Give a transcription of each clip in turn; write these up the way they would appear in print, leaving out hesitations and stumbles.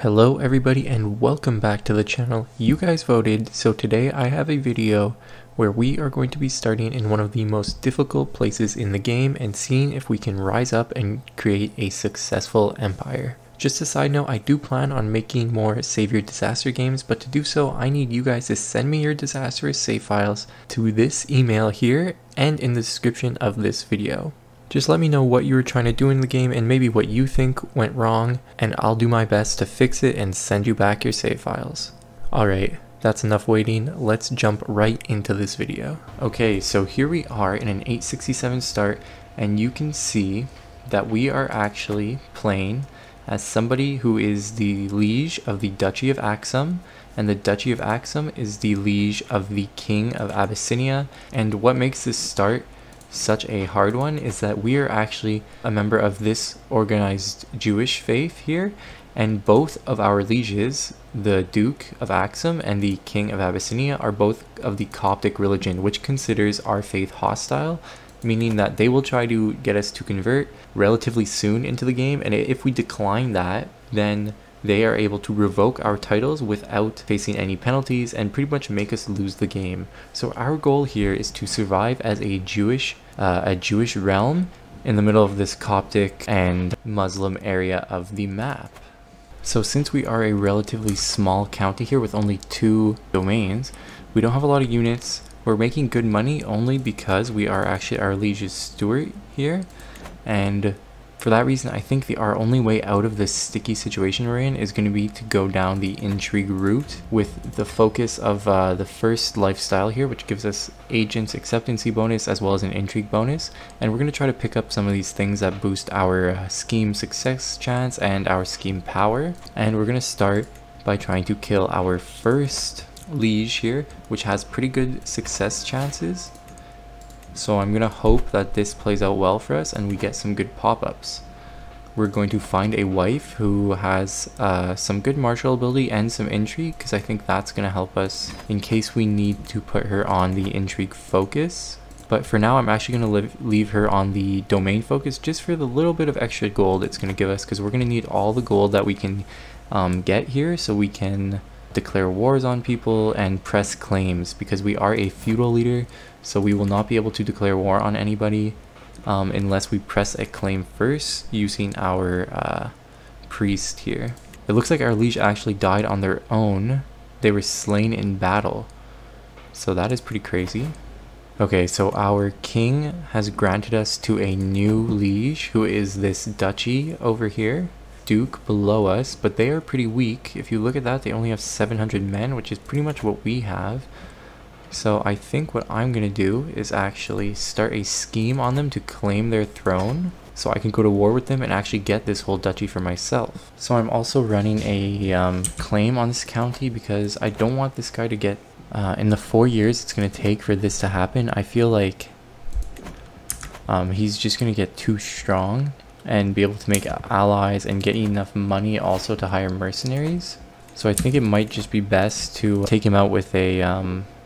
Hello everybody and welcome back to the channel. You guys voted, so today I have a video where we are going to be starting in one of the most difficult places in the game and seeing if we can rise up and create a successful empire. Just a side note, I do plan on making more Save Your Disaster games, but to do so I need you guys to send me your disastrous save files to this email here and in the description of this video. Just let me know what you were trying to do in the game and maybe what you think went wrong, and I'll do my best to fix it and send you back your save files. Alright, that's enough waiting, let's jump right into this video. Okay, so here we are in an 867 start, and you can see that we are actually playing as somebody who is the liege of the Duchy of Aksum, and the Duchy of Aksum is the liege of the King of Abyssinia. And what makes this start such a hard one is that we are actually a member of this organized Jewish faith here, and both of our lieges, the Duke of Aksum and the King of Abyssinia, are both of the Coptic religion, which considers our faith hostile, meaning that they will try to get us to convert relatively soon into the game, and if we decline that, then they are able to revoke our titles without facing any penalties and pretty much make us lose the game. So our goal here is to survive as a Jewish realm in the middle of this Coptic and Muslim area of the map. So since we are a relatively small county here with only 2 domains, we don't have a lot of units. We're making good money only because we are actually our liege's steward here, and for that reason, I think our only way out of this sticky situation we're in is going to be to go down the intrigue route with the focus of the first lifestyle here, which gives us agents acceptancy bonus as well as an intrigue bonus. And we're going to try to pick up some of these things that boost our scheme success chance and our scheme power. And we're going to start by trying to kill our first liege here, which has pretty good success chances. So I'm going to hope that this plays out well for us and we get some good pop-ups. We're going to find a wife who has some good martial ability and some intrigue, because I think that's going to help us in case we need to put her on the intrigue focus. But for now, I'm actually going to leave her on the domain focus just for the little bit of extra gold it's going to give us, because we're going to need all the gold that we can get here so we can declare wars on people and press claims, because we are a feudal leader, so we will not be able to declare war on anybody unless we press a claim first using our priest here. It looks like our liege actually died on their own. They were slain in battle, so that is pretty crazy. Okay, so our king has granted us to a new liege, who is this duchy over here, Duke below us, but they are pretty weak. If you look at that, they only have 700 men, which is pretty much what we have. So I think what I'm going to do is actually start a scheme on them to claim their throne, so I can go to war with them and actually get this whole duchy for myself. So I'm also running a claim on this county, because I don't want this guy to get, in the 4 years it's going to take for this to happen, I feel like he's just going to get too strong and be able to make allies and get enough money also to hire mercenaries. So I think it might just be best to take him out with a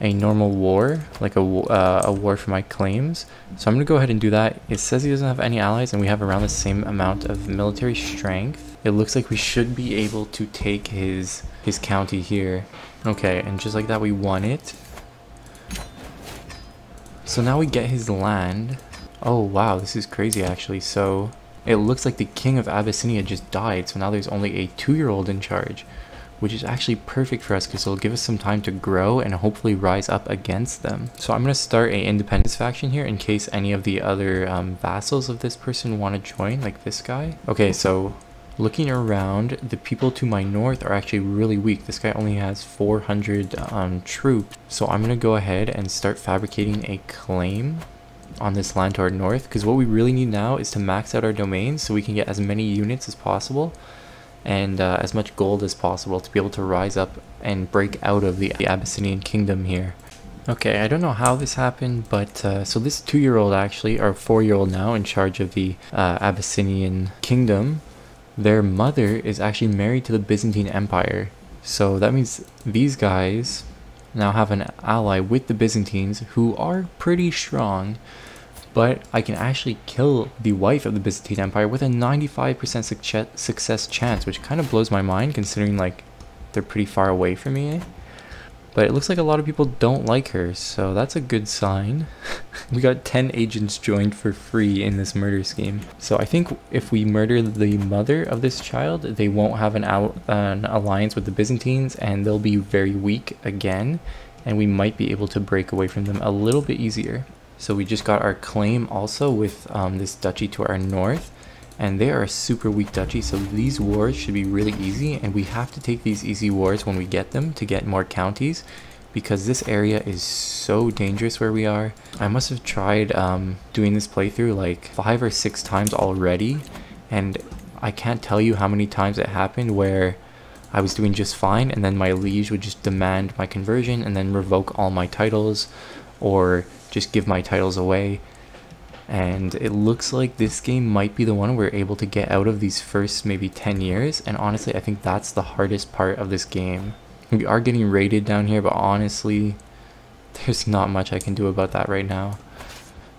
normal war, like a war for my claims. So I'm going to go ahead and do that. It says he doesn't have any allies, and we have around the same amount of military strength. It looks like we should be able to take his county here. Okay, and just like that we won it. So now we get his land. Oh wow, this is crazy actually. So it looks like the King of Abyssinia just died, so now there's only a 2-year-old in charge, which is actually perfect for us because it'll give us some time to grow and hopefully rise up against them. So I'm going to start an independence faction here in case any of the other vassals of this person want to join, like this guy. Okay, so looking around, the people to my north are actually really weak. This guy only has 400 troops, so I'm going to go ahead and start fabricating a claim on this land to our north, because what we really need now is to max out our domains so we can get as many units as possible and as much gold as possible to be able to rise up and break out of the Abyssinian kingdom here. Okay, I don't know how this happened, but so this 2-year-old actually, or 4-year-old now in charge of the Abyssinian kingdom, their mother is actually married to the Byzantine Empire, so that means these guys now have an ally with the Byzantines, who are pretty strong, but I can actually kill the wife of the Byzantine Empire with a 95% success chance, which kind of blows my mind considering like they're pretty far away from me. But it looks like a lot of people don't like her, so that's a good sign. We got 10 agents joined for free in this murder scheme. So I think if we murder the mother of this child, they won't have an alliance with the Byzantines, and they'll be very weak again, and we might be able to break away from them a little bit easier. So we just got our claim also with this duchy to our north, and they are a super weak duchy, so these wars should be really easy, and we have to take these easy wars when we get them to get more counties, because this area is so dangerous where we are. I must have tried doing this playthrough like 5 or 6 times already, and I can't tell you how many times it happened where I was doing just fine and then my liege would just demand my conversion and then revoke all my titles or just give my titles away. And it looks like this game might be the one we're able to get out of these first maybe 10 years, and honestly I think that's the hardest part of this game. We are getting raided down here, but honestly there's not much I can do about that right now.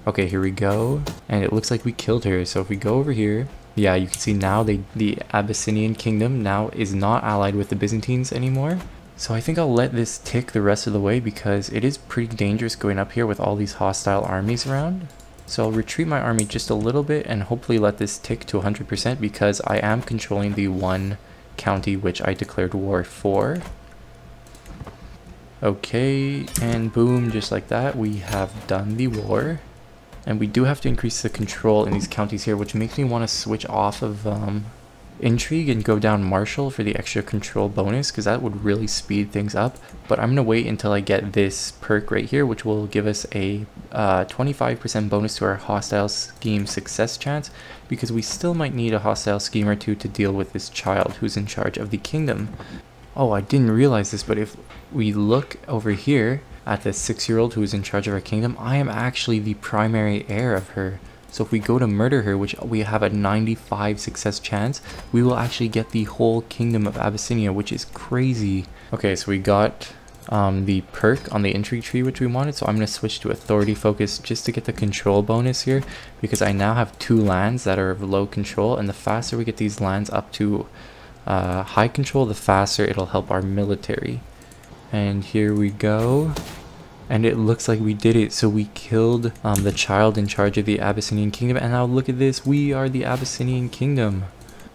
Okay, here we go, and it looks like we killed her. So if we go over here, yeah, you can see now the Abyssinian kingdom now is not allied with the Byzantines anymore. So I think I'll let this tick the rest of the way because it is pretty dangerous going up here with all these hostile armies around. So I'll retreat my army just a little bit and hopefully let this tick to 100% because I am controlling the one county which I declared war for. Okay, and boom, just like that, we have done the war. And we do have to increase the control in these counties here, which makes me want to switch off of intrigue and go down martial for the extra control bonus, because that would really speed things up. But I'm going to wait until I get this perk right here, which will give us a 25% bonus to our hostile scheme success chance, because we still might need a hostile scheme or two to deal with this child who's in charge of the kingdom. Oh, I didn't realize this, but if we look over here at the 6-year-old who is in charge of our kingdom, I am actually the primary heir of her. So if we go to murder her, which we have a 95% success chance, we will actually get the whole kingdom of Abyssinia, which is crazy. Okay, so we got the perk on the intrigue tree which we wanted, so I'm going to switch to authority focus just to get the control bonus here, because I now have 2 lands that are of low control, and the faster we get these lands up to high control, the faster it'll help our military. And here we go. And it looks like we did it. So we killed the child in charge of the Abyssinian kingdom. And now look at this. We are the Abyssinian kingdom.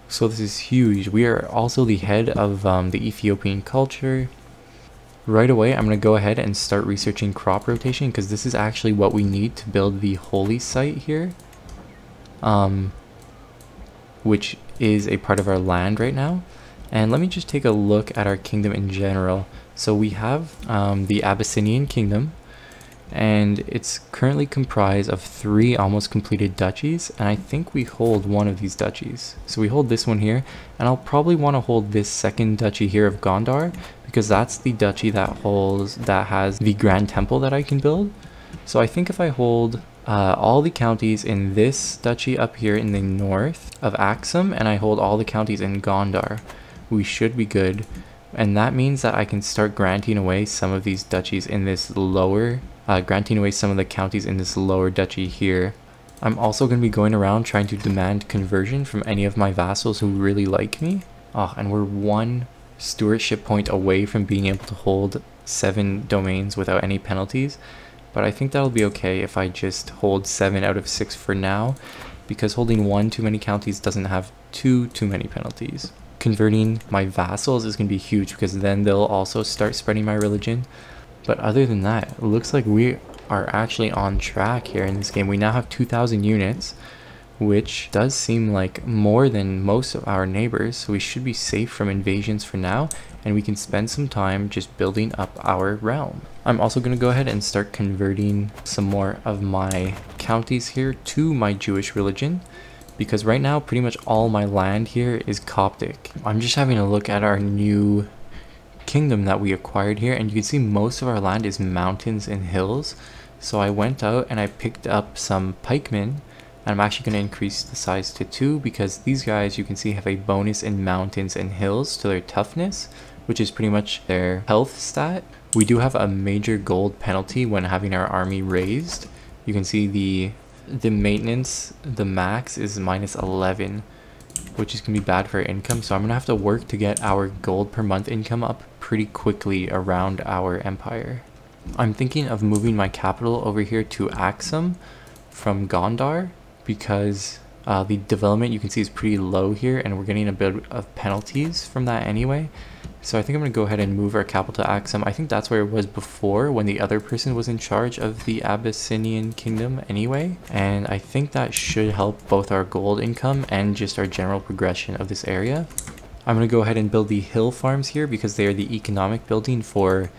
So this is huge. We are also the head of the Ethiopian culture. Right away, I'm going to go ahead and start researching crop rotation, because this is actually what we need to build the holy site here, which is a part of our land right now. And let me just take a look at our kingdom in general. So we have the Abyssinian kingdom, and it's currently comprised of 3 almost completed duchies, and I think we hold one of these duchies. So we hold this one here, and I'll probably want to hold this second duchy here of Gondar, because that's the duchy that has the grand temple that I can build. So I think if I hold all the counties in this duchy up here in the north of Axum, and I hold all the counties in Gondar, we should be good. And that means that I can start granting away some of these duchies in this lower, granting away some of the counties in this lower duchy here. I'm also going to be going around trying to demand conversion from any of my vassals who really like me. Oh, and we're 1 stewardship point away from being able to hold 7 domains without any penalties. But I think that'll be okay if I just hold 7 out of 6 for now, because holding 1 too many counties doesn't have 2 too many penalties. Converting my vassals is going to be huge, because then they'll also start spreading my religion. But other than that, it looks like we are actually on track here in this game. We now have 2,000 units, which does seem like more than most of our neighbors, so we should be safe from invasions for now, and we can spend some time just building up our realm. I'm also going to go ahead and start converting some more of my counties here to my Jewish religion, because right now pretty much all my land here is Coptic. I'm just having a look at our new kingdom that we acquired here, and you can see most of our land is mountains and hills. So I went out and I picked up some pikemen, and I'm actually going to increase the size to 2, because these guys, you can see, have a bonus in mountains and hills to their toughness, which is pretty much their health stat. We do have a major gold penalty when having our army raised. You can see the the maintenance, the max is -11, which is gonna be bad for income. So I'm gonna have to work to get our gold per month income up pretty quickly around our empire. I'm thinking of moving my capital over here to Axum from Gondar, because the development you can see is pretty low here and we're getting a bit of penalties from that anyway. So I think I'm gonna go ahead and move our capital to Axum. I think that's where it was before when the other person was in charge of the Abyssinian kingdom anyway. And I think that should help both our gold income and just our general progression of this area. I'm gonna go ahead and build the hill farms here because they are the economic building for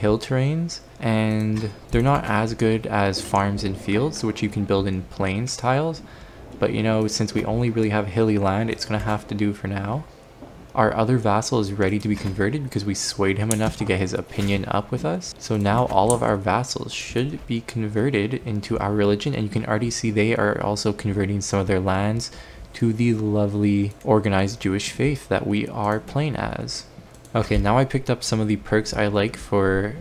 hill terrains, and they're not as good as farms and fields, which you can build in plains tiles. But you know, since we only really have hilly land, it's gonna have to do for now. Our other vassal is ready to be converted because we swayed him enough to get his opinion up with us. So now all of our vassals should be converted into our religion, and you can already see they are also converting some of their lands to the lovely organized Jewish faith that we are playing as. Okay, now I picked up some of the perks I like to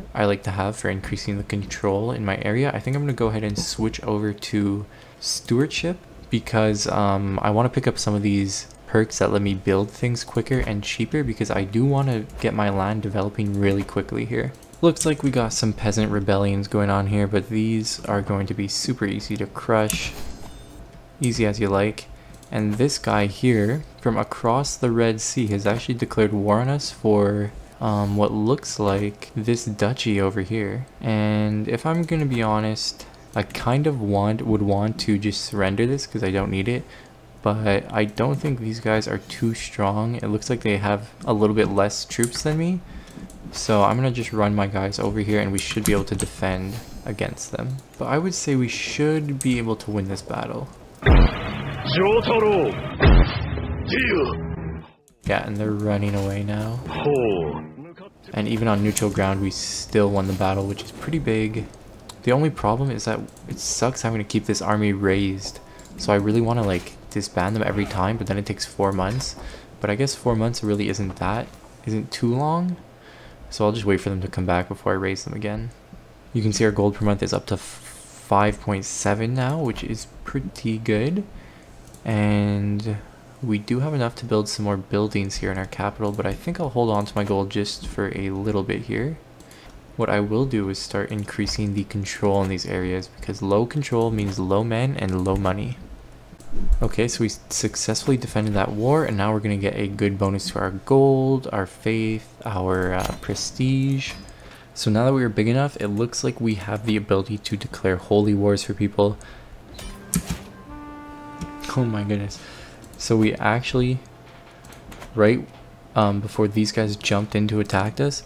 have for increasing the control in my area. I think I'm gonna go ahead and switch over to stewardship because I want to pick up some of these perks that let me build things quicker and cheaper, because I do want to get my land developing really quickly here. Looks like we got some peasant rebellions going on here, but these are going to be super easy to crush. Easy as you like. And this guy here from across the Red Sea has actually declared war on us for what looks like this duchy over here. And if I'm gonna be honest, I kind of would want to just surrender this because I don't need it. But I don't think these guys are too strong. It looks like they have a little bit less troops than me. So I'm gonna just run my guys over here and we should be able to defend against them. But I would say we should be able to win this battle. Yeah, and they're running away now. And even on neutral ground, we still won the battle, which is pretty big. The only problem is that it sucks having to keep this army raised. So I really want to like disband them every time, but then it takes 4 months. But I guess 4 months really isn't too long. So I'll just wait for them to come back before I raise them again. You can see our gold per month is up to 5.7 now, which is pretty good. And we do have enough to build some more buildings here in our capital, but I think I'll hold on to my gold just for a little bit here. What I will do is start increasing the control in these areas, because low control means low men and low money. Okay, so we successfully defended that war, and now we're going to get a good bonus to our gold, our faith, our prestige. So now that we are big enough, it looks like we have the ability to declare holy wars for people. Oh my goodness. So we actually, right before these guys jumped in to attack us,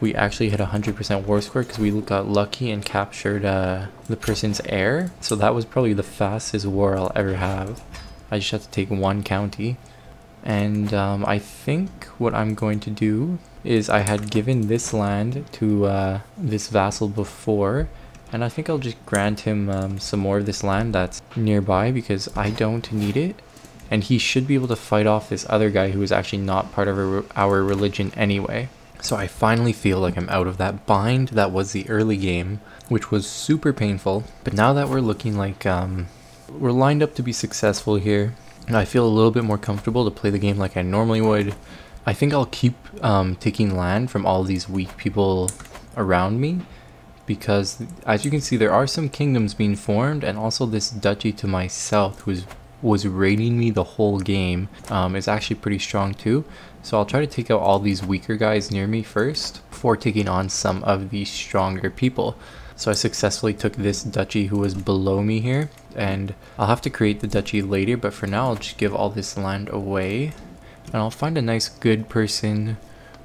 we actually hit 100% war score because we got lucky and captured the person's heir. So that was probably the fastest war I'll ever have. I just have to take one county. And I think what I'm going to do is I had given this land to this vassal before. And I think I'll just grant him some more of this land that's nearby because I don't need it. And he should be able to fight off this other guy who is actually not part of our religion anyway. So I finally feel like I'm out of that bind that was the early game, which was super painful. But now that we're looking like we're lined up to be successful here, and I feel a little bit more comfortable to play the game like I normally would, I think I'll keep taking land from all these weak people around me, because as you can see, there are some kingdoms being formed, and also this duchy to my south was raiding me the whole game is actually pretty strong too. So I'll try to take out all these weaker guys near me first before taking on some of the stronger people. So I successfully took this duchy who was below me here, and I'll have to create the duchy later, but for now I'll just give all this land away, and I'll find a nice good person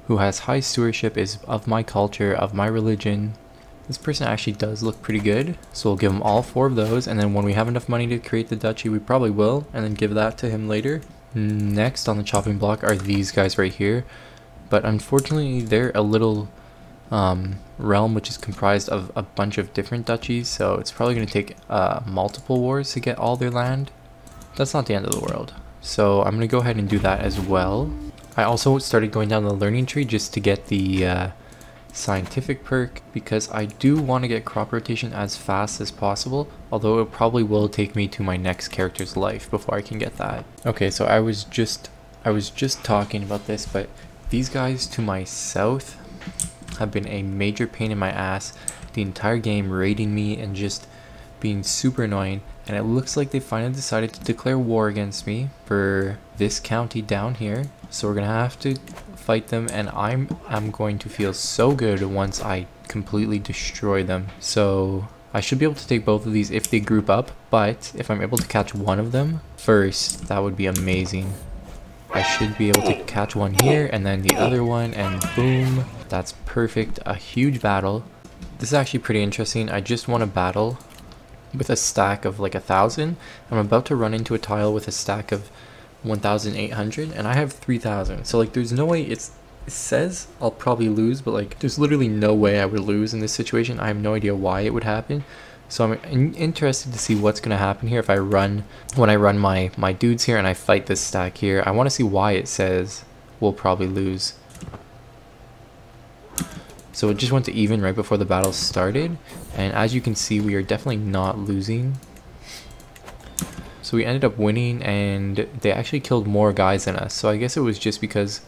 who has high stewardship, is of my culture, of my religion. This person actually does look pretty good, so we'll give him all 4 of those, and then when we have enough money to create the duchy, we probably will, and then give that to him later. Next on the chopping block are these guys right here, but unfortunately they're a little realm which is comprised of a bunch of different duchies, so it's probably going to take multiple wars to get all their land. That's not the end of the world, so I'm going to go ahead and do that as well. I also started going down the learning tree just to get the scientific perk because I do want to get crop rotation as fast as possible, although it probably will take me to my next character's life before I can get that. Okay, so I was just talking about this, but these guys to my south have been a major pain in my ass the entire game, raiding me and just being super annoying, and it looks like they finally decided to declare war against me for this county down here, so we're gonna have to fight them, and I'm going to feel so good once I completely destroy them. So I should be able to take both of these if they group up, but if I'm able to catch one of them first, that would be amazing. I should be able to catch one here and then the other one, and boom, that's perfect. A huge battle. This is actually pretty interesting. I just won a battle with a stack of like 1,000. I'm about to run into a tile with a stack of 1,800 and I have 3,000. So like there's no way, it says I'll probably lose, but like there's literally no way I would lose in this situation. I have no idea why it would happen. So I'm interested to see what's going to happen here if I run, when I run my dudes here and I fight this stack here. I want to see why it says we'll probably lose. So it just went to even right before the battle started, and as you can see, we are definitely not losing. So we ended up winning, and they actually killed more guys than us. So I guess it was just because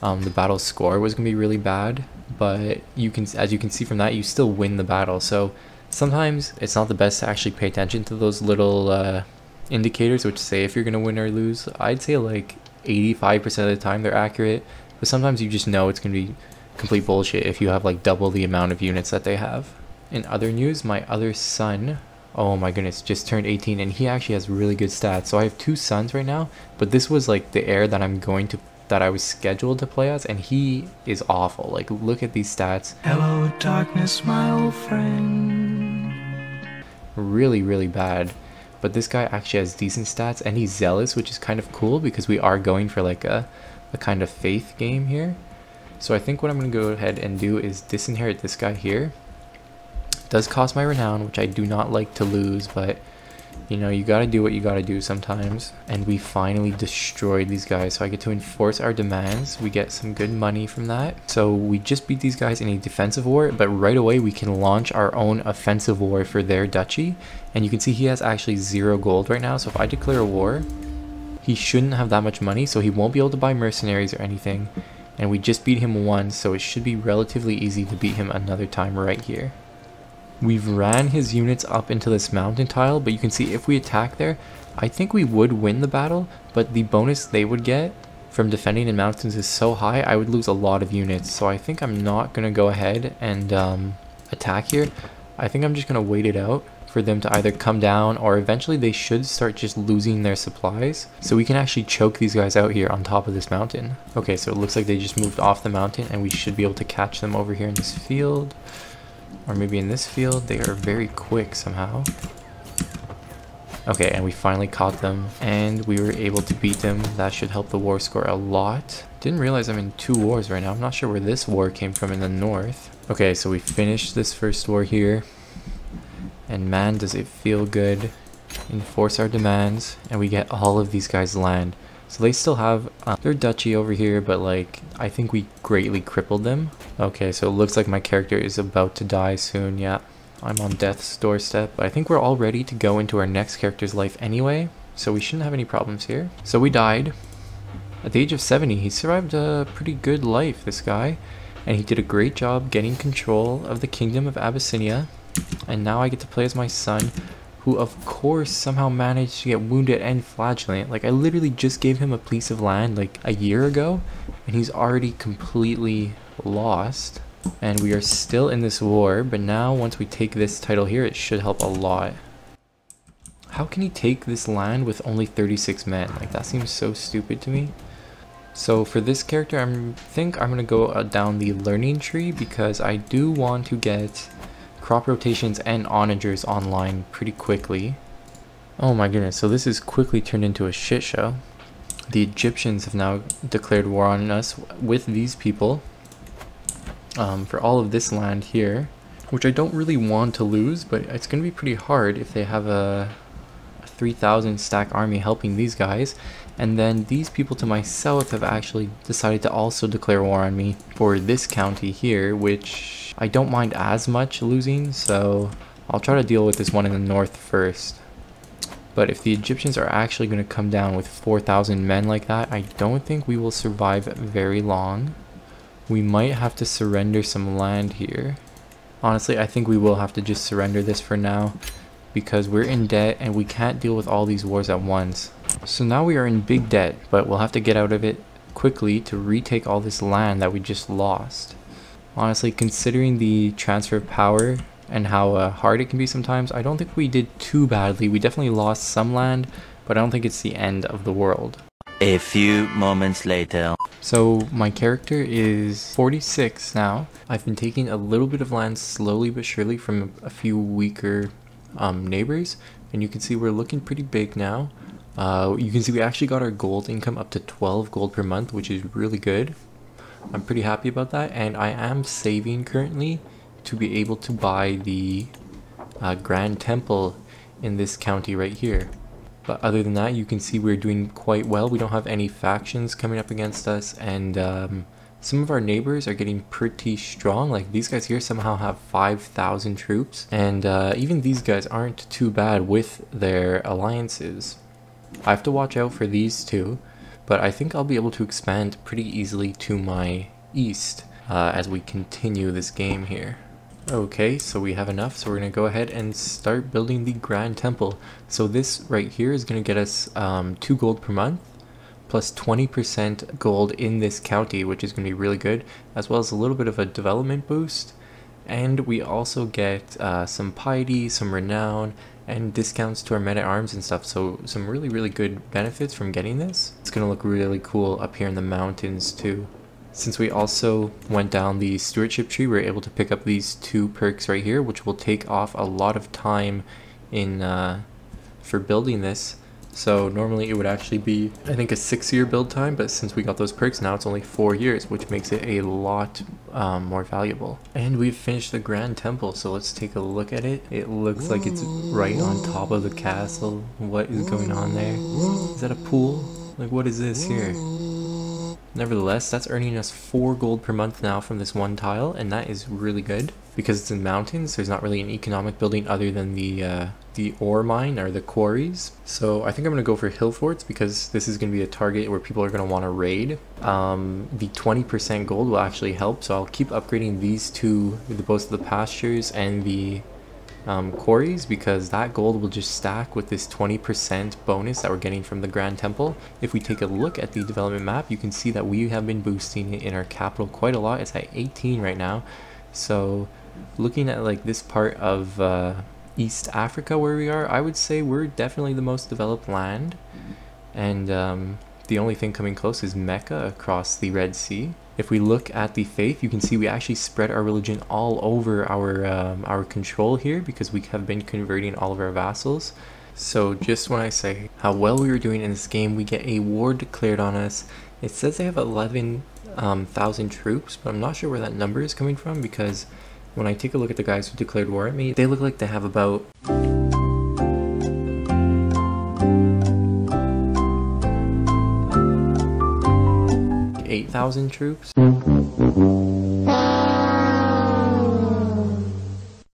the battle score was going to be really bad, but you can, as you can see from that, you still win the battle. So sometimes it's not the best to actually pay attention to those little indicators which say if you're going to win or lose. I'd say like 85% of the time they're accurate, but sometimes you just know it's going to be complete bullshit if you have like double the amount of units that they have. In other news, my other son, oh my goodness, just turned 18 and he actually has really good stats. So I have two sons right now, but this was like the heir that I was scheduled to play as, and he is awful. Like look at these stats. Hello darkness, my old friend. Really, really bad. But this guy actually has decent stats and he's zealous, which is kind of cool because we are going for like a kind of faith game here. So I think what I'm going to go ahead and do is disinherit this guy here. It does cost my renown, which I do not like to lose, but you know, you got to do what you got to do sometimes. And we finally destroyed these guys, so I get to enforce our demands. We get some good money from that. So we just beat these guys in a defensive war, but right away we can launch our own offensive war for their duchy. And you can see he has actually 0 gold right now, so if I declare a war, he shouldn't have that much money, so he won't be able to buy mercenaries or anything. And we just beat him once, so it should be relatively easy to beat him another time right here. We've ran his units up into this mountain tile, but you can see if we attack there, I think we would win the battle, but the bonus they would get from defending in mountains is so high, I would lose a lot of units. So I think I'm not going to go ahead and attack here. I think I'm just going to wait it out for them to either come down, or eventually they should start just losing their supplies, so we can actually choke these guys out here on top of this mountain. Okay, so it looks like they just moved off the mountain, and we should be able to catch them over here in this field, or maybe in this field. They are very quick somehow. Okay, and we finally caught them, and we were able to beat them. That should help the war score a lot. Didn't realize I'm in 2 wars right now. I'm not sure where this war came from in the north. Okay, so we finished this first war here. And man, does it feel good. Enforce our demands, and we get all of these guys' land. So they still have their duchy over here, but like I think we greatly crippled them. Okay, so it looks like my character is about to die soon. Yeah, I'm on death's doorstep. I think we're all ready to go into our next character's life anyway, so we shouldn't have any problems here. So we died at the age of 70. He survived a pretty good life, this guy, and he did a great job getting control of the Kingdom of Abyssinia. And now I get to play as my son, who of course somehow managed to get wounded and flagellant. Like I literally just gave him a piece of land like a year ago, and he's already completely lost. And we are still in this war, but now once we take this title here, it should help a lot. How can he take this land with only 36 men? Like that seems so stupid to me. So for this character, I think I'm going to go down the learning tree, because I do want to get crop rotations and onagers online pretty quickly. Oh my goodness, so this is quickly turned into a shit show. The Egyptians have now declared war on us with these people for all of this land here, which I don't really want to lose, but it's going to be pretty hard if they have a 3,000 stack army helping these guys, and then these people to my south have actually decided to also declare war on me for this county here, which I don't mind as much losing, so I'll try to deal with this one in the north first. But if the Egyptians are actually going to come down with 4,000 men like that, I don't think we will survive very long. We might have to surrender some land here. Honestly, I think we will have to just surrender this for now, because we're in debt and we can't deal with all these wars at once. So now we are in big debt, but we'll have to get out of it quickly to retake all this land that we just lost. Honestly, considering the transfer of power and how hard it can be sometimes, I don't think we did too badly. We definitely lost some land, but I don't think it's the end of the world. A few moments later. So my character is 46 now. I've been taking a little bit of land slowly but surely from a few weaker neighbors, and you can see we're looking pretty big now. You can see we actually got our gold income up to 12 gold per month, which is really good. I'm pretty happy about that, and I am saving currently to be able to buy the Grand Temple in this county right here. But other than that, you can see we're doing quite well. We don't have any factions coming up against us, and some of our neighbors are getting pretty strong. Like these guys here somehow have 5,000 troops, and even these guys aren't too bad with their alliances. I have to watch out for these two, but I think I'll be able to expand pretty easily to my east as we continue this game here. Okay, so we have enough, so we're going to go ahead and start building the Grand Temple. So this right here is going to get us 2 gold per month, plus 20% gold in this county, which is going to be really good, as well as a little bit of a development boost. And we also get some piety, some renown, and discounts to our men-at-arms and stuff, so some really, really good benefits from getting this. It's going to look really cool up here in the mountains too. Since we also went down the stewardship tree, we were able to pick up these 2 perks right here, which will take off a lot of time in for building this. So normally it would actually be, I think, a 6-year build time, but since we got those perks, now it's only 4 years, which makes it a lot more valuable. And we've finished the Grand Temple, so let's take a look at it. It looks like it's right on top of the castle. What is going on there? Is that a pool? Like, what is this here? Nevertheless, that's earning us 4 gold per month now from this one tile, and that is really good. Because it's in mountains, there's not really an economic building other than the ore mine or the quarries. So I think I'm going to go for hill forts, because this is going to be a target where people are going to want to raid. The 20% gold will actually help, so I'll keep upgrading these two, both the pastures and the quarries, because that gold will just stack with this 20% bonus that we're getting from the Grand Temple. If we take a look at the development map, you can see that we have been boosting it in our capital quite a lot. It's at 18 right now. So looking at like this part of East Africa where we are, I would say we're definitely the most developed land, and the only thing coming close is Mecca across the Red Sea. If we look at the faith, you can see we actually spread our religion all over our control here, because we have been converting all of our vassals. So just when I say how well we were doing in this game, we get a war declared on us. It says they have 11,000 troops, but I'm not sure where that number is coming from, because when I take a look at the guys who declared war at me, they look like they have about... thousand troops,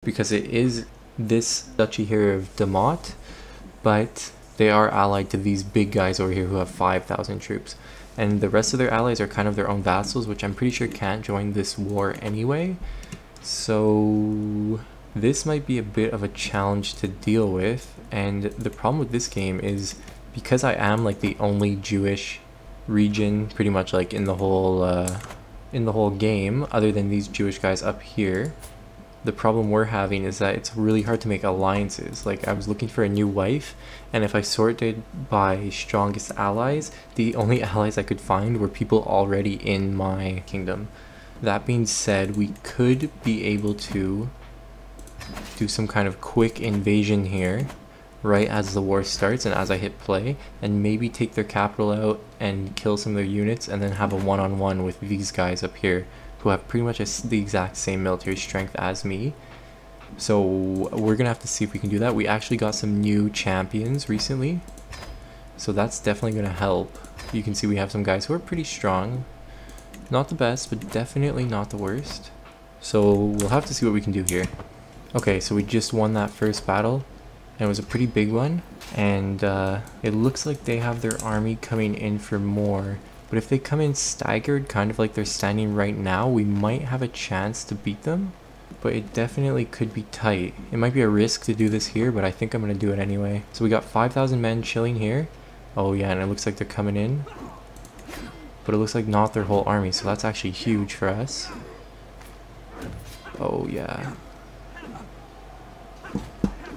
because it is this duchy here of Damot, but they are allied to these big guys over here who have 5,000 troops, and the rest of their allies are kind of their own vassals, which I'm pretty sure can't join this war anyway, so this might be a bit of a challenge to deal with. And the problem with this game is, because I am like the only Jewish region pretty much like in the whole game other than these Jewish guys up here, the problem we're having is that it's really hard to make alliances. Like, I was looking for a new wife, and if I sorted by strongest allies, the only allies I could find were people already in my kingdom. That being said, we could be able to do some kind of quick invasion here right as the war starts and as I hit play, and maybe take their capital out and kill some of their units, and then have a one-on-one with these guys up here who have pretty much the exact same military strength as me. So we're gonna have to see if we can do that. We actually got some new champions recently, so that's definitely gonna help. You can see we have some guys who are pretty strong. Not the best, but definitely not the worst. So we'll have to see what we can do here. Okay, so we just won that first battle, and it was a pretty big one. And it looks like they have their army coming in for more. But if they come in staggered, kind of like they're standing right now, we might have a chance to beat them. But it definitely could be tight. It might be a risk to do this here, but I think I'm going to do it anyway. So we got 5,000 men chilling here. Oh yeah, and it looks like they're coming in. But it looks like not their whole army, so that's actually huge for us. Oh yeah.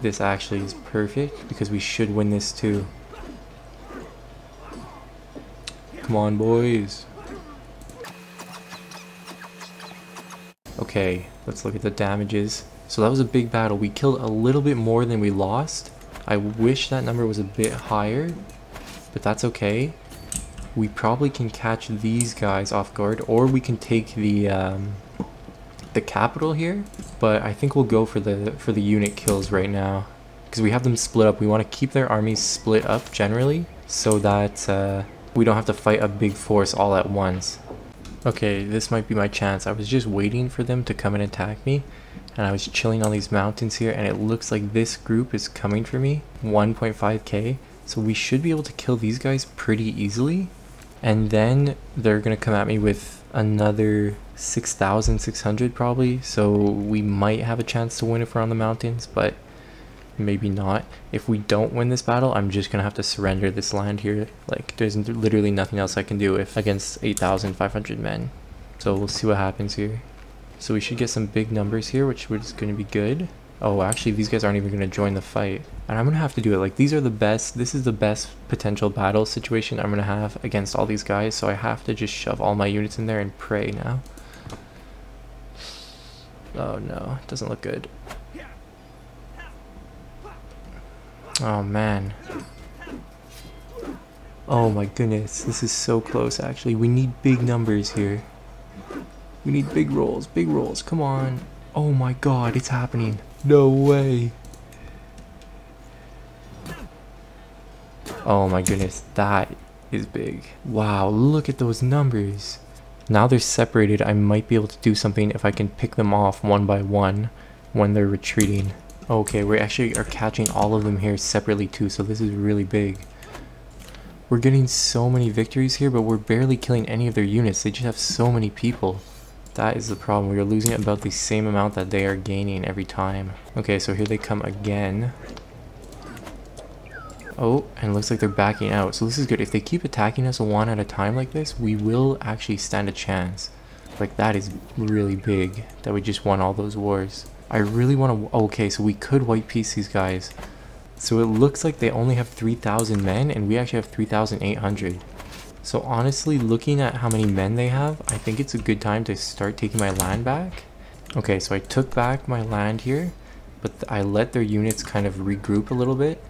This actually is perfect, because we should win this too. Come on, boys. Okay, let's look at the damages. So that was a big battle. We killed a little bit more than we lost. I wish that number was a bit higher, but that's okay. We probably can catch these guys off guard, or we can take the capital here. But I think we'll go for the unit kills right now, because we have them split up. We want to keep their armies split up generally, so that we don't have to fight a big force all at once. Okay, this might be my chance. I was just waiting for them to come and attack me, and I was chilling on these mountains here, and it looks like this group is coming for me. 1.5k, so we should be able to kill these guys pretty easily. And then they're gonna come at me with another 6,600 probably, so we might have a chance to win if we're on the mountains, but maybe not. If we don't win this battle, I'm just gonna have to surrender this land here. Like, there's literally nothing else I can do if against 8,500 men. So we'll see what happens here. So we should get some big numbers here, which is gonna be good. Oh, actually, these guys aren't even going to join the fight. And I'm going to have to do it. Like, these are the best. This is the best potential battle situation I'm going to have against all these guys. So I have to just shove all my units in there and pray now. Oh, no. It doesn't look good. Oh, man. Oh, my goodness. This is so close, actually. We need big numbers here. We need big rolls. Big rolls. Come on. Oh, my God. It's happening. No way. Oh my goodness, that is big. Wow, look at those numbers. Now they're separated. I might be able to do something if I can pick them off one by one when they're retreating. Okay, we actually are catching all of them here separately too, so this is really big. We're getting so many victories here, but we're barely killing any of their units. They just have so many people. That is the problem. We are losing about the same amount that they are gaining every time. Okay, so here they come again. Oh, and it looks like they're backing out. So this is good. If they keep attacking us one at a time like this, we will actually stand a chance. Like, that is really big that we just won all those wars. I really want to... Okay, so we could white piece these guys. So it looks like they only have 3,000 men, and we actually have 3,800. So honestly, looking at how many men they have, I think it's a good time to start taking my land back. Okay, so I took back my land here, but I let their units kind of regroup a little bit.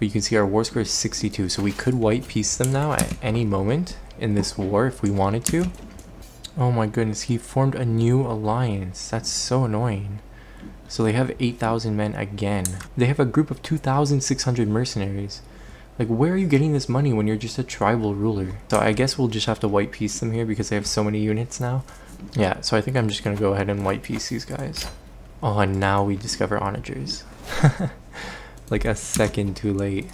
But you can see our war score is 62, so we could white piece them now at any moment in this war if we wanted to. Oh my goodness, he formed a new alliance. That's so annoying. So they have 8,000 men again. They have a group of 2,600 mercenaries. Like, where are you getting this money when you're just a tribal ruler? So I guess we'll just have to white piece them here because they have so many units now. Yeah, so I think I'm just going to go ahead and white piece these guys. Oh, and now we discover Onagers. Like a second too late.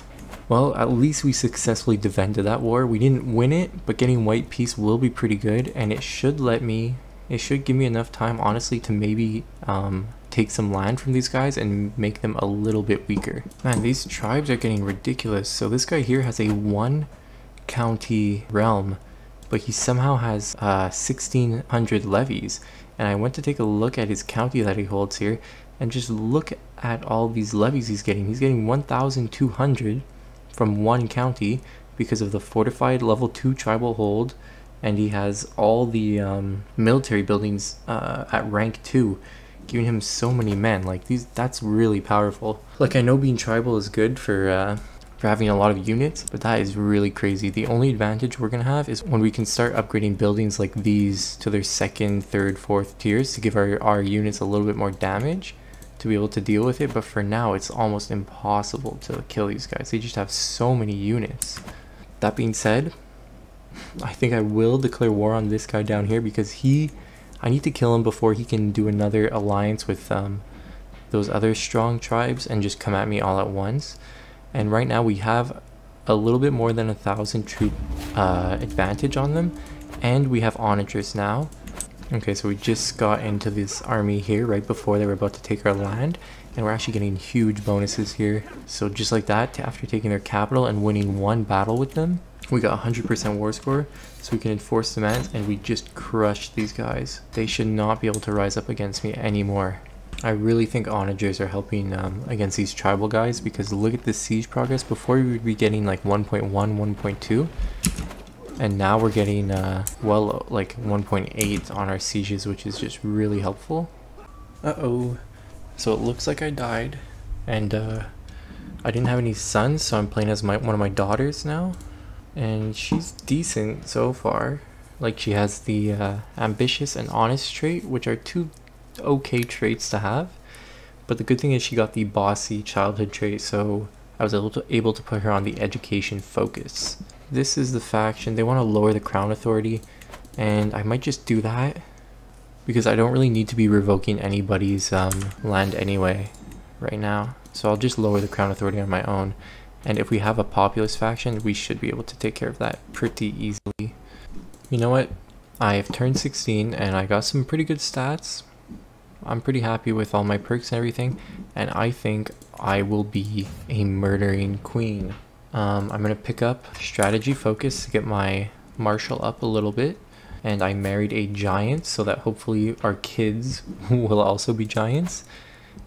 Well, at least we successfully defended that war. We didn't win it, but getting white piece will be pretty good. And it should let me, it should give me enough time, honestly, to maybe take some land from these guys and make them a little bit weaker. Man, these tribes are getting ridiculous. So this guy here has a 1 county realm, but he somehow has 1,600 levies. And I went to take a look at his county that he holds here, and just look at all these levies he's getting. He's getting 1,200 from 1 county because of the fortified level 2 tribal hold, and he has all the military buildings at rank 2. Giving him so many men. Like, these, that's really powerful. Like, I know being tribal is good for having a lot of units, but that is really crazy. The only advantage we're gonna have is when we can start upgrading buildings like these to their 2nd, 3rd, 4th tiers to give our units a little bit more damage to be able to deal with it, but for now it's almost impossible to kill these guys. They just have so many units. That being said, I think I will declare war on this guy down here, because I need to kill him before he can do another alliance with those other strong tribes and just come at me all at once. And right now we have a little bit more than 1,000 troop advantage on them, and we have Onagers now. Okay, so we just got into this army here right before they were about to take our land, and we're actually getting huge bonuses here. So just like that, after taking their capital and winning one battle with them, we got 100% war score, so we can enforce demands, and we just crushed these guys. They should not be able to rise up against me anymore. I really think Onagers are helping against these tribal guys, because look at the siege progress. Before we would be getting like 1.1, 1.2, and now we're getting well, like 1.8 on our sieges, which is just really helpful. Uh-oh. So it looks like I died, and I didn't have any sons, so I'm playing as one of my daughters now. And she's decent so far. Like, she has the ambitious and honest trait, which are two okay traits to have, but the good thing is she got the bossy childhood trait, so I was able to put her on the education focus. This is the faction. They want to lower the crown authority, and I might just do that because I don't really need to be revoking anybody's land anyway right now, so I'll just lower the crown authority on my own. And if we have a populist faction, we should be able to take care of that pretty easily. You know what, I've turned 16 and I got some pretty good stats. I'm pretty happy with all my perks and everything, and I think I will be a murdering queen. I'm gonna pick up strategy focus to get my marshal up a little bit, and I married a giant so that hopefully our kids will also be giants.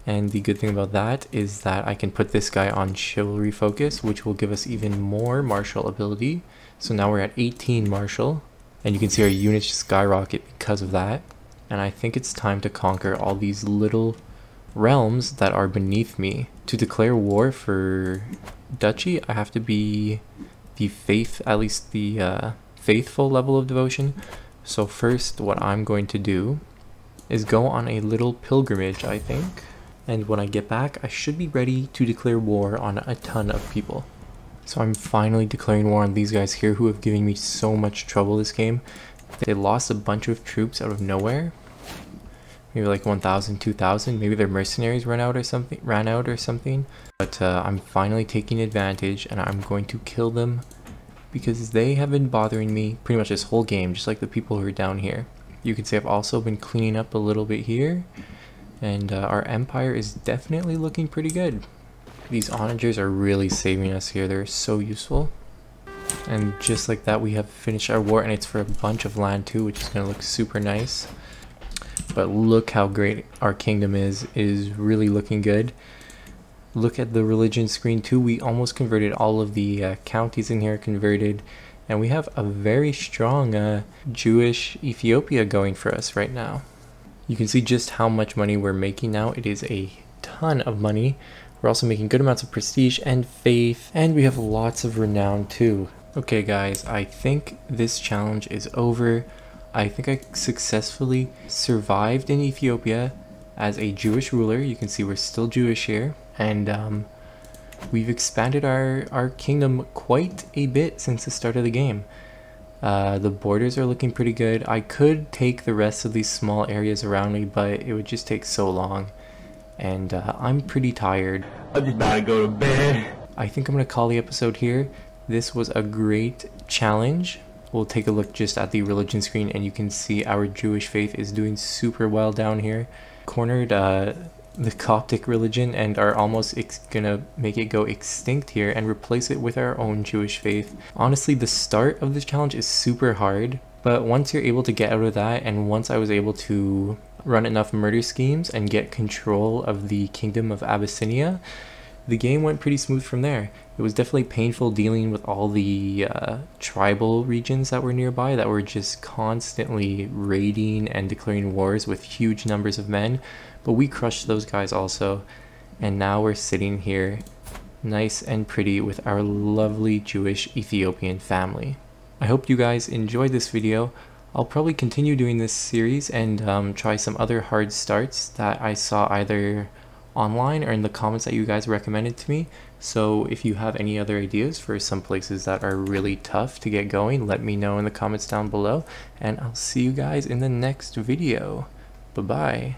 And the good thing about that is that I can put this guy on chivalry focus, which will give us even more martial ability. So now we're at 18 martial, and you can see our units just skyrocket because of that. And I think it's time to conquer all these little realms that are beneath me. To declare war for duchy, I have to be the faithful level of devotion. So first, what I'm going to do is go on a little pilgrimage, I think. And when I get back, I should be ready to declare war on a ton of people. So I'm finally declaring war on these guys here who have given me so much trouble this game. They lost a bunch of troops out of nowhere. Maybe like 1,000, 2,000. Maybe their mercenaries ran out or something. But I'm finally taking advantage, and I'm going to kill them because they have been bothering me pretty much this whole game, just like the people who are down here. You can see I've also been cleaning up a little bit here, and our empire is definitely looking pretty good. These Onagers are really saving us here. They're so useful. And just like that, we have finished our war, and it's for a bunch of land too, which is going to look super nice. But look how great our kingdom is. It is really looking good. Look at the religion screen too. We almost converted all of the counties in here converted, and we have a very strong Jewish Ethiopia going for us right now. You can see just how much money we're making now. It is a ton of money. We're also making good amounts of prestige and faith, and we have lots of renown too. Okay guys, I think this challenge is over. I think I successfully survived in Ethiopia as a Jewish ruler. You can see we're still Jewish here, and we've expanded our kingdom quite a bit since the start of the game. The borders are looking pretty good. I could take the rest of these small areas around me, but it would just take so long. And I'm pretty tired. I just gotta go to bed. I think I'm gonna call the episode here. This was a great challenge. We'll take a look just at the religion screen, and you can see our Jewish faith is doing super well down here. Cornered the Coptic religion, and are almost gonna make it go extinct here and replace it with our own Jewish faith. Honestly, the start of this challenge is super hard, but once you're able to get out of that, and once I was able to run enough murder schemes and get control of the Kingdom of Abyssinia, the game went pretty smooth from there. It was definitely painful dealing with all the tribal regions that were nearby that were just constantly raiding and declaring wars with huge numbers of men, but we crushed those guys also, and now we're sitting here nice and pretty with our lovely Jewish Ethiopian family. I hope you guys enjoyed this video. I'll probably continue doing this series and try some other hard starts that I saw either online or in the comments that you guys recommended to me. So if you have any other ideas for some places that are really tough to get going, let me know in the comments down below, and I'll see you guys in the next video. Bye-bye.